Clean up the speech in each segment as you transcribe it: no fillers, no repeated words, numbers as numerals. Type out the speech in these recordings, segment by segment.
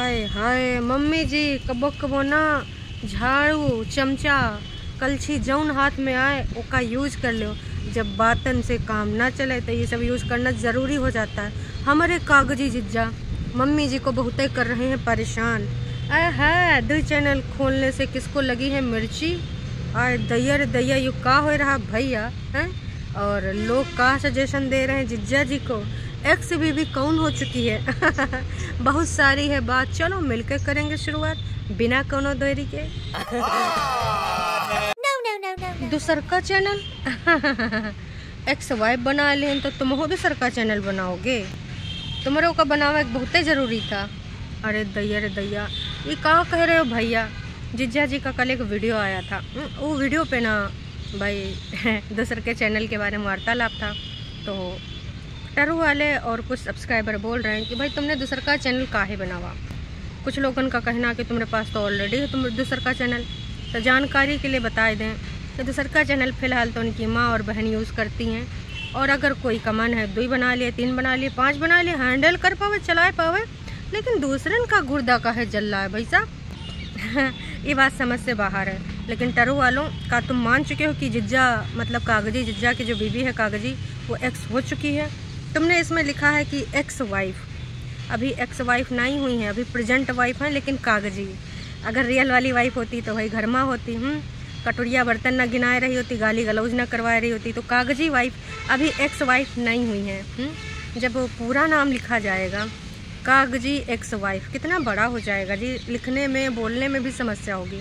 आय हाय mummy जी कबो कबो ना झाड़ू चमचा कलछी जौन हाथ में आए उसका यूज कर लो। जब बातन से काम ना चले तो ये सब यूज़ करना ज़रूरी हो जाता है। हमारे कागजी जिज्जा मम्मी जी को बहुते कर रहे हैं परेशान। आय हाय दो चैनल खोलने से किसको लगी है मिर्ची। आय दैयर दैया यू का हो रहा भैया हैं। और लोग का सजेशन दे रहे हैं जिज्जा जी को। एक्स बीवी कौन हो चुकी है बहुत सारी है बात। चलो मिलकर करेंगे शुरुआत बिना कोनो देरी के। दूसर का चैनल एक्स वाई बना लें तो तुम हो दूसर का चैनल बनाओगे। तुम्हारे का बनावा एक बहुते ज़रूरी था। अरे दैया रे दैया ये कहाँ कह रहे हो भैया। जिज्जा जी का कल एक वीडियो आया था वो वीडियो पे ना भाई दूसर के चैनल के बारे में वार्तालाप था। तो टरू वाले और कुछ सब्सक्राइबर बोल रहे हैं कि भाई तुमने दूसर का चैनल काहे बनावा। कुछ लोगों का कहना कि तुम्हारे पास तो ऑलरेडी है तुम दूसर का चैनल। तो जानकारी के लिए बता दें तो दूसर का चैनल फ़िलहाल तो उनकी माँ और बहन यूज़ करती हैं। और अगर कोई का मन है 2 बना लिए 3 बना लिए 5 बना लिए हैंडल कर पावे चला पावे। लेकिन दूसरे का गुर्दा का है जल्ला है भाई साहब ये बात समझ से बाहर है। लेकिन टरू वालों का तुम मान चुके हो कि जिज्जा मतलब कागजी जिज्जा की जो बीवी है कागजी वो एक्स हो चुकी है। तुमने इसमें लिखा है कि एक्स वाइफ। अभी एक्स वाइफ नहीं हुई हैं अभी प्रेजेंट वाइफ हैं। लेकिन कागजी अगर रियल वाली वाइफ होती तो भाई घर माँ होती कटोरिया बर्तन ना गिनाए रही होती गाली गलौज ना करवाए रही होती। तो कागजी वाइफ अभी एक्स वाइफ नहीं हुई हैं। जब वो पूरा नाम लिखा जाएगा कागजी एक्स वाइफ कितना बड़ा हो जाएगा जी। लिखने में बोलने में भी समस्या होगी।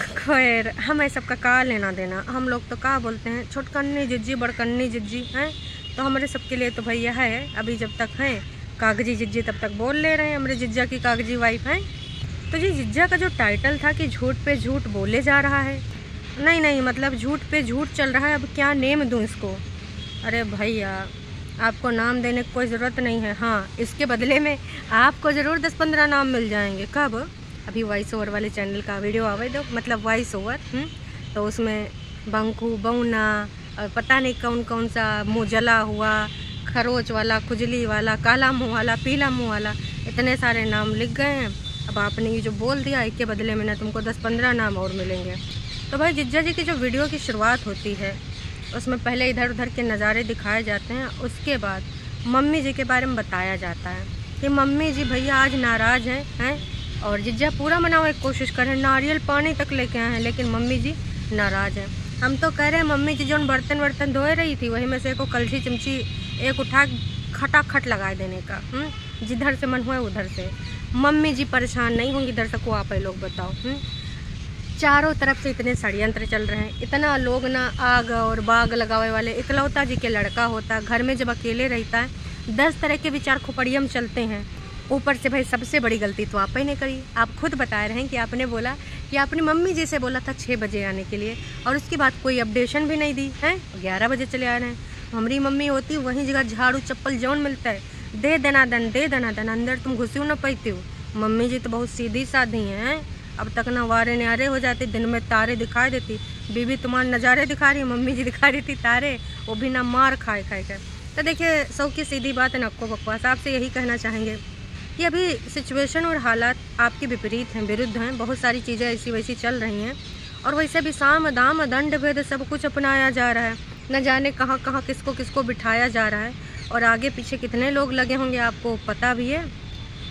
खैर हमें सबका का लेना देना। हम लोग तो का बोलते हैं छोटकन्नी जिज्जी बड़कन्नी जिज्जी हैं। तो हमारे सबके लिए तो भैया है अभी जब तक हैं कागजी जिज्जी तब तक बोल ले रहे हैं। हमारे जिज्जा की कागजी वाइफ हैं। तो जी जिज्जा का जो टाइटल था कि झूठ पे झूठ बोले जा रहा है। नहीं नहीं मतलब झूठ पे झूठ चल रहा है। अब क्या नेम दूँ इसको। अरे भैया आपको नाम देने की कोई ज़रूरत नहीं है। हाँ इसके बदले में आपको ज़रूर 10-15 नाम मिल जाएंगे। कब अभी वॉइस ओवर वाले चैनल का वीडियो आवे दो मतलब वॉइस ओवर तो उसमें बंकू बौना और पता नहीं कौन कौन सा मुँह जला हुआ खरोच वाला खुजली वाला काला मुँह वाला पीला मुँह वाला इतने सारे नाम लिख गए हैं। अब आपने ये जो बोल दिया इसके बदले में ना तुमको 10-15 नाम और मिलेंगे। तो भाई जिज्जा जी की जो वीडियो की शुरुआत होती है उसमें पहले इधर उधर के नज़ारे दिखाए जाते हैं। उसके बाद मम्मी जी के बारे में बताया जाता है कि मम्मी जी भैया आज नाराज़ हैं। और जिज्जा पूरा मनाने की कोशिश कर रहे हैं नारियल पानी तक लेके आए हैं। लेकिन मम्मी जी नाराज़ हैं। हम तो कह रहे हैं मम्मी जी जो बर्तन वर्तन धोए रही थी वही में से एक कलछी चमची एक उठा खटाखट लगा देने का जिधर से मन हुआ उधर से। मम्मी जी परेशान नहीं होंगी दर्शकों आप लोग बताओ। चारों तरफ से इतने षड्यंत्र चल रहे हैं। इतना लोग ना आग और बाग लगावे वाले इकलौता जी के लड़का होता घर में जब अकेले रहता है 10 तरह के विचार खोपड़ियम चलते हैं। ऊपर से भाई सबसे बड़ी गलती तो आप ही ने करी। आप खुद बता रहे हैं कि आपने बोला कि आपने मम्मी जी से बोला था 6 बजे आने के लिए और उसके बाद कोई अपडेशन भी नहीं दी है। 11 बजे चले आ रहे हैं। हमारी मम्मी होती वहीं जगह झाड़ू चप्पल जौन मिलता है दे दनादन अंदर तुम घुसी ना पाती हो। मम्मी जी तो बहुत सीधी साधी हैं। अब तक ना वारे न्यारे हो जाते दिन में तारे दिखाई देती। बीबी तुम्हारे नज़ारे दिखा रही मम्मी जी दिखा रही थी तारे वो भी ना मार खाए खाए कर। तो देखिए सौ की सीधी बात है नक्को बकवास। आपसे यही कहना चाहेंगे कि अभी सिचुएशन और हालात आपके विपरीत हैं विरुद्ध हैं। बहुत सारी चीज़ें ऐसी वैसी चल रही हैं और वैसे भी साम दाम दंड भेद सब कुछ अपनाया जा रहा है। न जाने कहाँ कहाँ किसको किसको बिठाया जा रहा है। और आगे पीछे कितने लोग लगे होंगे आपको पता भी है।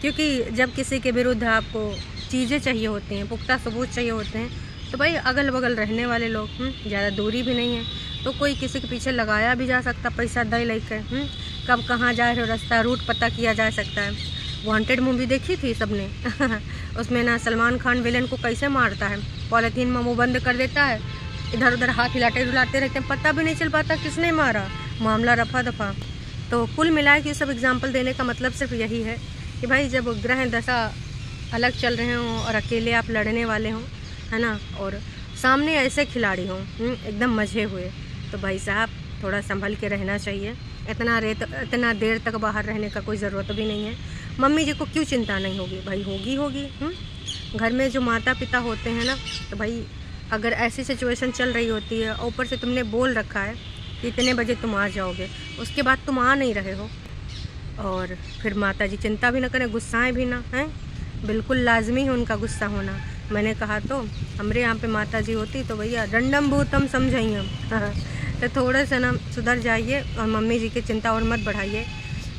क्योंकि जब किसी के विरुद्ध आपको चीज़ें चाहिए होती हैं पुख्ता सबूत चाहिए होते हैं तो भाई अगल बगल रहने वाले लोग ज़्यादा दूरी भी नहीं है तो कोई किसी के पीछे लगाया भी जा सकता पैसा दे लेकर कब कहाँ जा रहे हो रास्ता रूट पता किया जा सकता है। वांटेड मूवी देखी थी सबने उसमें ना सलमान खान विलेन को कैसे मारता है पॉलीथीन में मुँह बंद कर देता है इधर उधर हाथ हिलाते डुलाते रहते हैं पता भी नहीं चल पाता किसने मारा मामला रफा दफा। तो कुल मिला के सब एग्जाम्पल देने का मतलब सिर्फ यही है कि भाई जब ग्रह दशा अलग चल रहे हों और अकेले आप लड़ने वाले हों है ना और सामने ऐसे खिलाड़ी हों एकदम मजे हुए तो भाई साहब थोड़ा संभल के रहना चाहिए। इतना देर तक बाहर रहने का कोई ज़रूरत भी नहीं है। मम्मी जी को क्यों चिंता नहीं होगी भाई होगी होगी घर में जो माता पिता होते हैं ना तो भाई अगर ऐसी सिचुएशन चल रही होती है ऊपर से तुमने बोल रखा है कि इतने बजे तुम आ जाओगे उसके बाद तुम आ नहीं रहे हो और फिर माता जी चिंता भी ना करें गुस्साएँ भी ना हैं बिल्कुल लाजमी है उनका गुस्सा होना। मैंने कहा तो हमारे यहाँ पे माता जी होती तो भैया रंडम भूतम समझाइए हम। तो थोड़ा सा ना सुधर जाइए और मम्मी जी की चिंता और मत बढ़ाइए।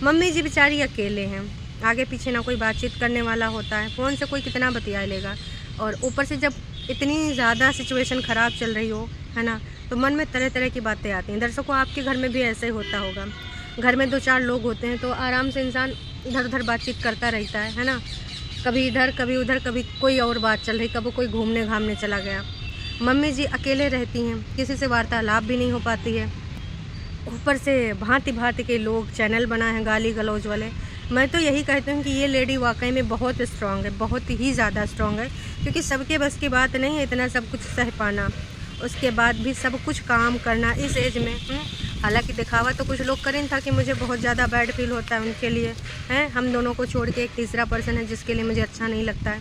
मम्मी जी बेचारी अकेले हैं, आगे पीछे ना कोई बातचीत करने वाला होता है, फ़ोन से कोई कितना बतिया लेगा। और ऊपर से जब इतनी ज़्यादा सिचुएशन ख़राब चल रही हो, है ना, तो मन में तरह तरह की बातें आती हैं। दर्शकों, आपके घर में भी ऐसे ही होता होगा। घर में दो चार लोग होते हैं तो आराम से इंसान इधर उधर बातचीत करता रहता है ना, कभी इधर कभी उधर, कभी कोई और बात चल रही, कभी कोई घूमने घामने चला गया। मम्मी जी अकेले रहती हैं, किसी से वार्तालाप भी नहीं हो पाती है। ऊपर से भांति भांति के लोग चैनल बनाए हैं गाली गलौज वाले। मैं तो यही कहती हूँ कि ये लेडी वाकई में बहुत स्ट्रांग है, बहुत ही ज़्यादा स्ट्रांग है, क्योंकि सबके बस की बात नहीं है इतना सब कुछ सह पाना, उसके बाद भी सब कुछ काम करना इस एज में। हालांकि दिखावा तो कुछ लोग करें था कि मुझे बहुत ज़्यादा बैड फील होता है उनके लिए, हैं, हम दोनों को छोड़ के एक तीसरा पर्सन है जिसके लिए मुझे अच्छा नहीं लगता है,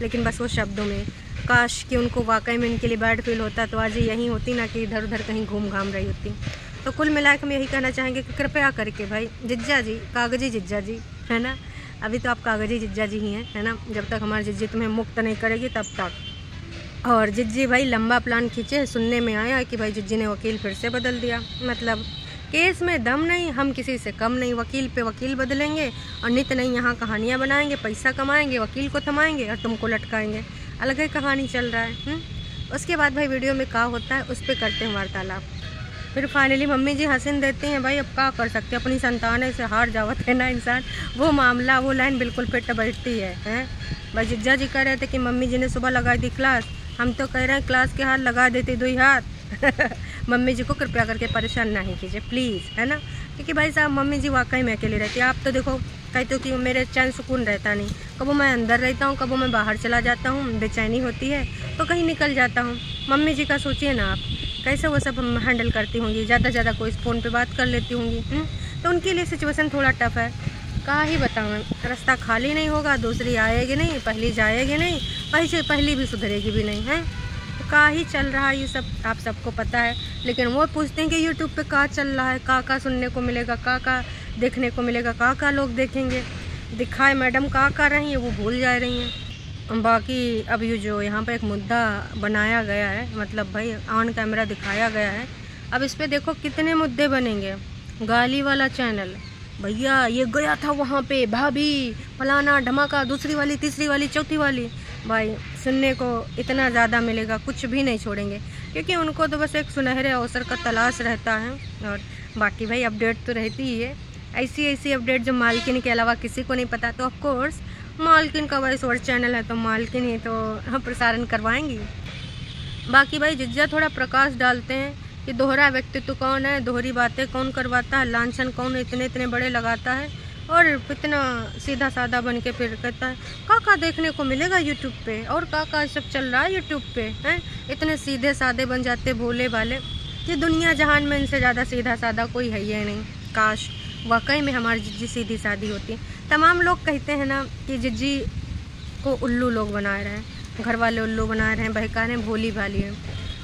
लेकिन बस वो शब्दों में। काश कि उनको वाकई में इनके लिए बैड फील होता तो आज यहीं होती ना कि इधर उधर कहीं घूम घाम रही होती। तो कुल मिला के हम यही कहना चाहेंगे कि कृपया करके भाई जिज्जा जी, कागजी जिज्जा जी, है ना, अभी तो आप कागजी जिज्जा जी ही हैं, है ना, जब तक हमारी जिज्जी तुम्हें मुक्त नहीं करेगी तब तक। और जिज्जी भाई लंबा प्लान खींचे। सुनने में आया कि भाई जिज्जी ने वकील फिर से बदल दिया। मतलब केस में दम नहीं, हम किसी से कम नहीं, वकील पे वकील बदलेंगे और नित नहीं यहाँ कहानियाँ बनाएंगे, पैसा कमाएँगे, वकील को थमाएँगे और तुमको लटकाएँगे। अलग ही कहानी चल रहा है। उसके बाद भाई वीडियो में क्या होता है उस पर करते हैं वार्तालाप। फिर फाइनली मम्मी जी हंसन देती हैं। भाई अब क्या कर सकते, अपनी संतान से हार जावत है ना इंसान, वो मामला वो लाइन बिल्कुल फिट बैठती है, हैं। भाई जिज्जा जी कह रहे थे कि मम्मी जी ने सुबह लगा दी क्लास, हम तो कह रहे हैं क्लास के हाथ लगा देते दो ही हाथ। मम्मी जी को कृपया करके परेशान ना ही कीजिए प्लीज़, है ना, क्योंकि भाई साहब मम्मी जी वाकई में अकेले रहती है। आप तो देखो कहते हो कि मेरे चैन सुकून रहता नहीं, कबो मैं अंदर रहता हूँ, कबो मैं बाहर चला जाता हूँ, बेचैनी होती है तो कहीं निकल जाता हूँ। मम्मी जी का सोचिए ना आप कैसे वो सब हैंडल करती होंगी, ज़्यादा ज़्यादा कोई फ़ोन पे बात कर लेती होंगी, तो उनके लिए सिचुएशन थोड़ा टफ है। का ही बताऊँ, रास्ता खाली नहीं होगा, दूसरी आएगी नहीं, पहली जाएगी नहीं, पहली भी सुधरेगी भी नहीं, है तो का ही चल रहा है ये सब, आप सबको पता है। लेकिन वो पूछते हैं कि यूट्यूब पे का चल रहा है, का सुनने को मिलेगा, का देखने को मिलेगा, का लोग देखेंगे। दिखाए मैडम का रही हैं, वो भूल जा रही हैं। बाकी अब ये जो यहाँ पर एक मुद्दा बनाया गया है, मतलब भाई ऑन कैमरा दिखाया गया है, अब इस पर देखो कितने मुद्दे बनेंगे। गाली वाला चैनल, भैया ये गया था वहाँ पे, भाभी फलाना धमाका, दूसरी वाली, तीसरी वाली, चौथी वाली। भाई सुनने को इतना ज़्यादा मिलेगा, कुछ भी नहीं छोड़ेंगे, क्योंकि उनको तो बस एक सुनहरे अवसर का तलाश रहता है। और बाकी भाई अपडेट तो रहती ही है, ऐसी अपडेट जो मालकिन के अलावा किसी को नहीं पता। तो ऑफकोर्स मालकिन का वॉइस और चैनल है तो मालकिन ही तो प्रसारण करवाएंगी। बाकी भाई जिज्जा थोड़ा प्रकाश डालते हैं कि दोहरा व्यक्तित्व कौन है, दोहरी बातें कौन करवाता है, लांछन कौन इतने बड़े लगाता है, और इतना सीधा साधा बन के फिर कहता है का देखने को मिलेगा यूट्यूब पे, और का सब चल रहा है यूट्यूब पे, हैं। इतने सीधे साधे बन जाते भोले वाले, ये दुनिया जहान में इनसे ज़्यादा सीधा साधा कोई है ही नहीं। काश वाकई में हमारी जिज्जी सीधी सादी होती। तमाम लोग कहते हैं ना कि जिज्जी को उल्लू लोग बना रहे हैं, घर वाले उल्लू बना रहे हैं, बहका रहे हैं, भोली भाली है।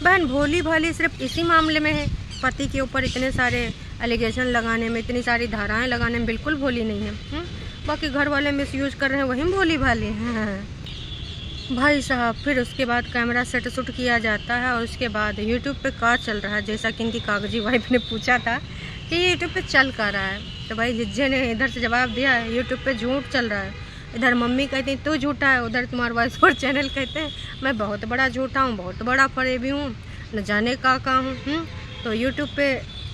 बहन भोली भाली सिर्फ इसी मामले में है, पति के ऊपर इतने सारे एलिगेशन लगाने में, इतनी सारी धाराएं लगाने में बिल्कुल भोली नहीं है। बाकी घर वाले मिसयूज कर रहे हैं, वहीं भोली भाली हैं भाई साहब। फिर उसके बाद कैमरा सेट शूट किया जाता है और उसके बाद यूट्यूब पर क्या चल रहा है, जैसा कि इनकी कागजी वाइफ ने पूछा था कि यूट्यूब पे चल कर रहा है, तो भाई जिज्जे ने इधर से जवाब दिया है यूट्यूब पे झूठ चल रहा है। इधर मम्मी कहती है तू झूठा है, उधर तुम्हारे वॉइस और चैनल कहते हैं मैं बहुत बड़ा झूठा हूँ, बहुत बड़ा फरेबी हूँ, न जाने का हूँ। तो यूट्यूब पे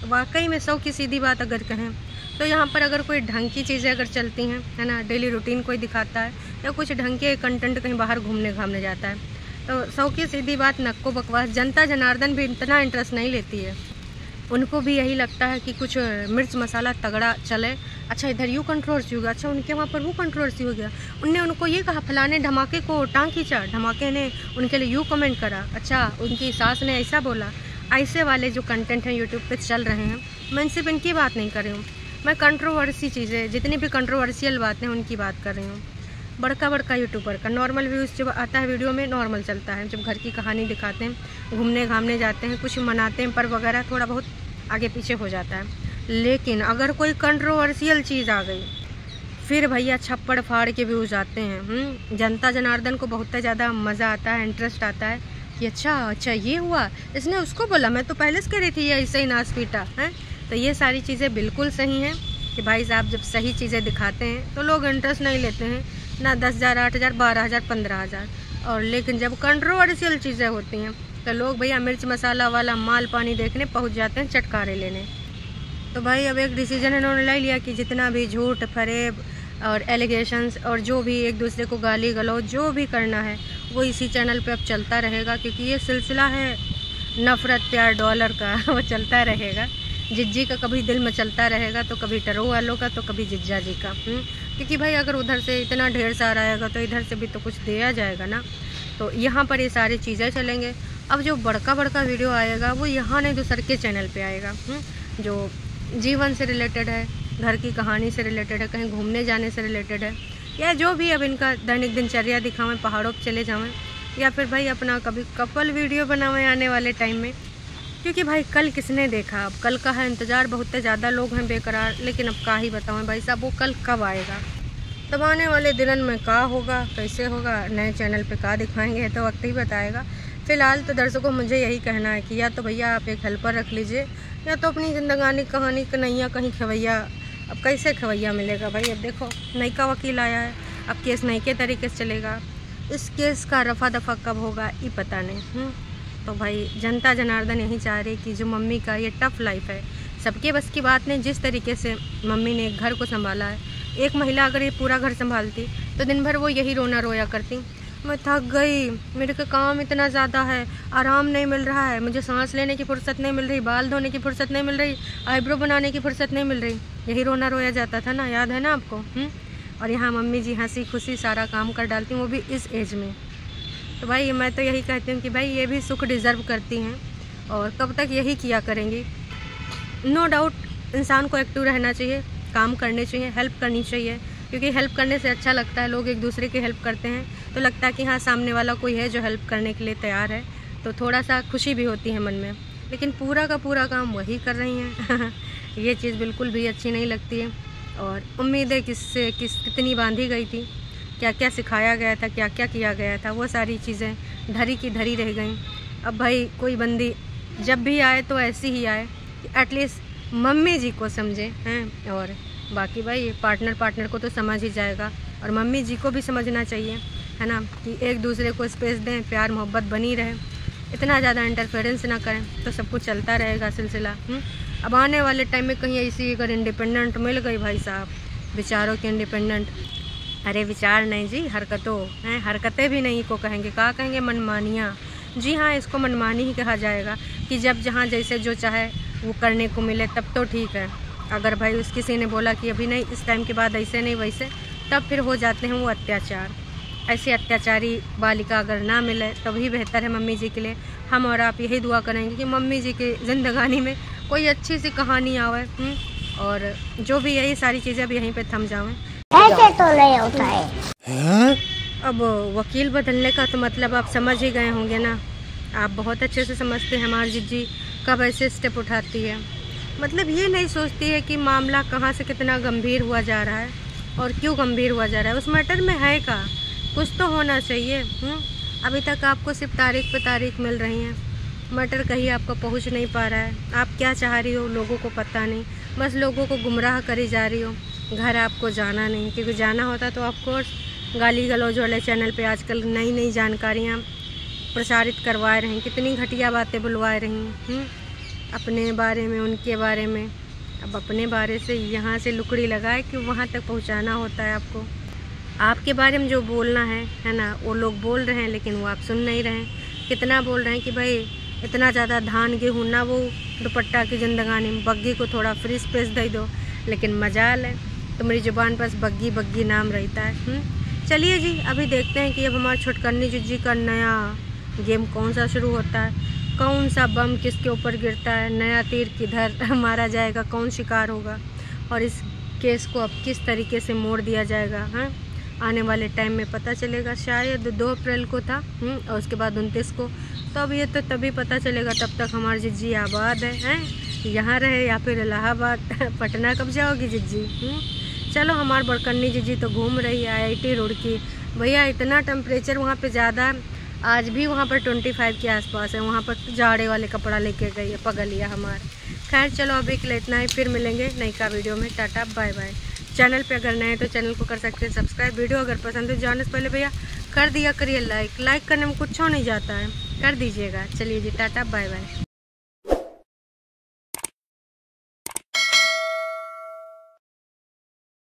वाकई में सौ की सीधी बात अगर कहें तो यहाँ पर अगर कोई ढंग की चीज़ें अगर चलती हैं, है ना, डेली रूटीन कोई दिखाता है या कुछ ढंग के कंटेंट कहीं बाहर घूमने घामने जाता है, तो सौ की सीधी बात नक्को बकवास जनता जनार्दन भी इतना इंटरेस्ट नहीं लेती है। उनको भी यही लगता है कि कुछ मिर्च मसाला तगड़ा चले। अच्छा इधर यू कंट्रोवर्सी हो गया, अच्छा उनके वहाँ पर वो कंट्रोवर्सी हो गया, उनने उनको ये कहा फलाने धमाके को टाँग खींचा, धमाके ने उनके लिए यू कमेंट करा, अच्छा उनकी सास ने ऐसा बोला। ऐसे वाले जो कंटेंट हैं यूट्यूब पे चल रहे हैं, मैं सिर्फ इनकी बात नहीं कर रही हूँ, मैं कंट्रोवर्सी चीज़ें जितनी भी कंट्रोवर्शियल बातें हैं उनकी बात कर रही हूँ। बड़का यूट्यूबर का नॉर्मल व्यूज़ जब आता है वीडियो में नॉर्मल चलता है, जब घर की कहानी दिखाते हैं, घूमने घामने जाते हैं, कुछ मनाते हैं पर्व वगैरह, थोड़ा बहुत आगे पीछे हो जाता है। लेकिन अगर कोई कंट्रोवर्शियल चीज़ आ गई फिर भैया छप्पड़ फाड़ के भी उजाते हैं। जनता जनार्दन को बहुत ज़्यादा मज़ा आता है, इंटरेस्ट आता है कि अच्छा ये हुआ, इसने उसको बोला, मैं तो पहले से कह रही थी ये ऐसे ही नाच पीटा है। तो ये सारी चीज़ें बिल्कुल सही हैं कि भाई साहब जब सही चीज़ें दिखाते हैं तो लोग इंटरेस्ट नहीं लेते हैं ना, 10,000, 8,000, 12,000, 15,000। और लेकिन जब कंट्रोवर्शियल चीज़ें होती हैं तो लोग भैया मिर्च मसाला वाला माल पानी देखने पहुँच जाते हैं, चटकारे लेने। तो भाई अब एक डिसीजन इन्होंने ले लिया कि जितना भी झूठ फरेब और एलिगेशंस और जो भी एक दूसरे को गाली गलौज जो भी करना है वो इसी चैनल पे अब चलता रहेगा, क्योंकि ये सिलसिला है नफ़रत प्यार डॉलर का, वो चलता रहेगा। जिज्जी का कभी दिल में चलता रहेगा, तो कभी टरो वालों का, तो कभी जिज्जा जी का। क्योंकि भाई अगर उधर से इतना ढेर सारा आएगा तो इधर से भी तो कुछ दिया जाएगा ना। तो यहाँ पर ये सारी चीज़ें चलेंगे। अब जो बड़का बड़का वीडियो आएगा वो यहाँ नहीं, दूसर के चैनल पर आएगा, जो जीवन से रिलेटेड है, घर की कहानी से रिलेटेड है, कहीं घूमने जाने से रिलेटेड है, या जो भी अब इनका दैनिक दिनचर्या दिखावें, पहाड़ों पर चले जावें, या फिर भाई अपना कभी कपल वीडियो बनावें आने वाले टाइम में। क्योंकि भाई कल किसने देखा, अब कल का है इंतज़ार, बहुत ज़्यादा लोग हैं बेकरार, लेकिन अब का ही बताऊँ भाई साहब, वो कल कब आएगा, तब आने वाले दिनों में का होगा, कैसे होगा, नए चैनल पर का दिखाएँगे, तो वक्त ही बताएगा। फ़िलहाल तो दर्शकों मुझे यही कहना है कि या तो भैया आप एक हेल्पर रख लीजिए, या तो अपनी जिंदगानी कहानी कन्हैया कहीं खवैया। अब कैसे खवैया मिलेगा भाई, अब देखो नई का वकील आया है, अब केस नई के तरीके से चलेगा, इस केस का रफा दफा कब होगा ये पता नहीं। तो भाई जनता जनार्दन यही चाह रही कि जो मम्मी का ये टफ़ लाइफ है, सबके बस की बात नहीं। जिस तरीके से मम्मी ने घर को संभाला है, एक महिला अगर ये पूरा घर संभालती तो दिन भर वो यही रोना रोया करती, मैं थक गई, मेरे का काम इतना ज़्यादा है, आराम नहीं मिल रहा है, मुझे सांस लेने की फुर्सत नहीं मिल रही, बाल धोने की फुर्सत नहीं मिल रही, आईब्रो बनाने की फुर्सत नहीं मिल रही, यही रोना रोया जाता था ना, याद है ना आपको। और यहाँ मम्मी जी हंसी खुशी सारा काम कर डालती, वो भी इस एज में। तो भाई मैं तो यही कहती हूँ कि भाई ये भी सुख डिज़र्व करती हैं, और कब तक यही किया करेंगी। नो डाउट इंसान को एक्टिव रहना चाहिए, काम करने चाहिए, हेल्प करनी चाहिए, क्योंकि हेल्प करने से अच्छा लगता है, लोग एक दूसरे की हेल्प करते हैं तो लगता है कि हाँ सामने वाला कोई है जो हेल्प करने के लिए तैयार है, तो थोड़ा सा खुशी भी होती है मन में। लेकिन पूरा का पूरा काम वही कर रही हैं ये चीज़ बिल्कुल भी अच्छी नहीं लगती है। और उम्मीदें किससे कितनी बांधी गई थी, क्या क्या सिखाया गया था, क्या क्या किया गया था, वो सारी चीज़ें धरी की धरी रह गई। अब भाई कोई बंदी जब भी आए तो ऐसी ही आए कि एटलीस्ट मम्मी जी को समझे हैं, और बाकी भाई पार्टनर को तो समझ ही जाएगा, और मम्मी जी को भी समझना चाहिए, है ना, कि एक दूसरे को स्पेस दें, प्यार मोहब्बत बनी रहे, इतना ज़्यादा इंटरफेरेंस ना करें, तो सब कुछ चलता रहेगा सिलसिला। अब आने वाले टाइम में कहीं ऐसी अगर इंडिपेंडेंट मिल गई भाई साहब, विचारों की इंडिपेंडेंट, अरे विचार नहीं जी, हरकतों हैं, हरकतें भी नहीं को कहेंगे, कहा कहेंगे मनमानियाँ, जी हाँ इसको मनमानी ही कहा जाएगा, कि जब जहाँ जैसे जो चाहे वो करने को मिले तब तो ठीक है। अगर भाई उस किसी ने बोला कि अभी नहीं, इस टाइम के बाद ऐसे नहीं वैसे, तब फिर हो जाते हैं वो अत्याचार। ऐसी अत्याचारी बालिका अगर ना मिले तभी बेहतर है मम्मी जी के लिए। हम और आप यही दुआ करेंगे कि मम्मी जी की जिंदगानी में कोई अच्छी सी कहानी आवे, और जो भी यही सारी चीज़ें अब यहीं पे थम जाएं। ऐसे तो नहीं होता है। अब वकील बदलने का तो मतलब आप समझ ही गए होंगे ना, आप बहुत अच्छे से समझते हैं हमारी जिज्जी कब ऐसे स्टेप उठाती है, मतलब ये नहीं सोचती है कि मामला कहाँ से कितना गंभीर हुआ जा रहा है और क्यों गंभीर हुआ जा रहा है, उस मैटर में है का कुछ तो होना चाहिए। अभी तक आपको सिर्फ तारीख पे तारीख मिल रही है, मैटर कहीं आपका पहुंच नहीं पा रहा है, आप क्या चाह रही हो लोगों को पता नहीं, बस लोगों को गुमराह करी जा रही हो। घर आपको जाना नहीं, क्योंकि जाना होता तो ऑफकोर्स गाली गलौज वाले चैनल पर आजकल नई नई जानकारियाँ प्रसारित करवा रहे हैं, कितनी घटिया बातें बुलवा रही हैं अपने बारे में, उनके बारे में। अब अपने बारे से यहाँ से लुकड़ी लगाए कि वहाँ तक पहुँचाना होता है आपको, आपके बारे में जो बोलना है ना, वो लोग बोल रहे हैं लेकिन वो आप सुन नहीं रहे हैं। कितना बोल रहे हैं कि भाई इतना ज़्यादा धान गेहूँ ना वो दुपट्टा की ज़िंदगानी में, बग्गी को थोड़ा फ्री स्पेस दे दो, लेकिन मजाल है तुम्हारी ज़ुबान पर बग्गी बग्गी नाम रहता है। चलिए जी अभी देखते हैं कि अब हमारे छुटकर्नी जुज्जी का नया गेम कौन सा शुरू होता है, कौन सा बम किसके ऊपर गिरता है, नया तीर किधर मारा जाएगा, कौन शिकार होगा, और इस केस को अब किस तरीके से मोड़ दिया जाएगा। हाँ आने वाले टाइम में पता चलेगा, शायद 2 अप्रैल को था और उसके बाद 29 को, तो अब ये तो तभी पता चलेगा। तब तक हमारी जिज्जी आबाद है, यहाँ रहे या फिर इलाहाबाद पटना कब जाओगी जिज्जी। चलो हमार बड़कन्नी जीजी तो घूम रही है IIT रोड की। भैया इतना टेम्परेचर वहाँ पे ज़्यादा, आज भी वहाँ पर 25 के आसपास है। वहाँ पर जाड़े वाले कपड़ा लेके गई है पगलिया हमार। खैर चलो अब एक इतना ही, फिर मिलेंगे नई का वीडियो में। Tata bye bye. चैनल पे अगर नए हैं तो चैनल को कर सकते हैं सब्सक्राइब। वीडियो अगर पसंद हो जाने से पहले भैया कर दिया करिए लाइक। लाइक करने में कुछ हो नहीं जाता है, कर दीजिएगा। चलिए जी टाटा बाय बाय।